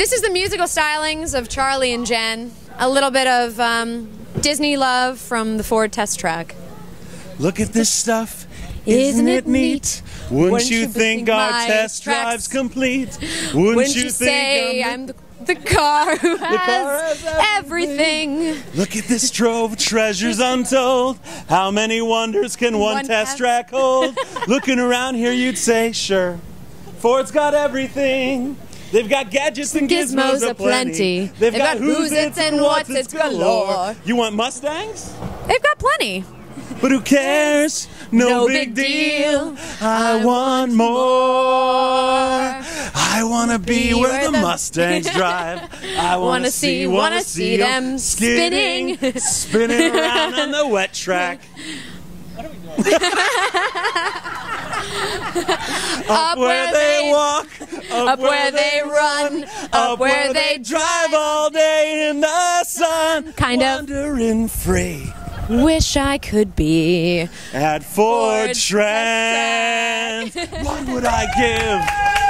This is the musical stylings of Charlie and Jen. A little bit of Disney love from the Ford test track. Look at this stuff. Isn't it neat? Wouldn't you think our test drive's complete? Wouldn't you think I'm the car who has everything? Look at this trove of treasures untold. How many wonders can one test track hold? Looking around here you'd say, sure, Ford's got everything. They've got gadgets and gizmos aplenty. They've got who's its and what's its galore. You want Mustangs? They've got plenty. But who cares? No big deal. I want more. I want to be where the Mustangs drive. I want to see, them spinning around on the wet track. What are we doing? Up where they walk, up where they run, up where they drive all day in the sun. Kind of. Wandering free. Wish I could be at Ford Trent. What would I give?